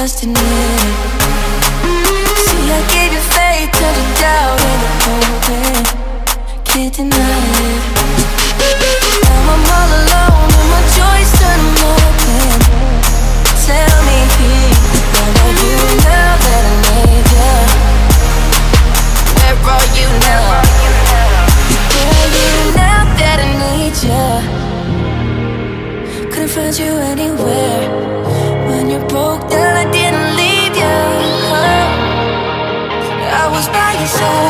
destiny. See, I gave you faith, turned it down in a moment. Can't deny it. Now I'm all alone and my joys turn open. Tell me, where are you now that I need you? Where are you now? Where are you now that I need you? Couldn't find you anywhere. You broke down, I didn't leave you. I was by your side.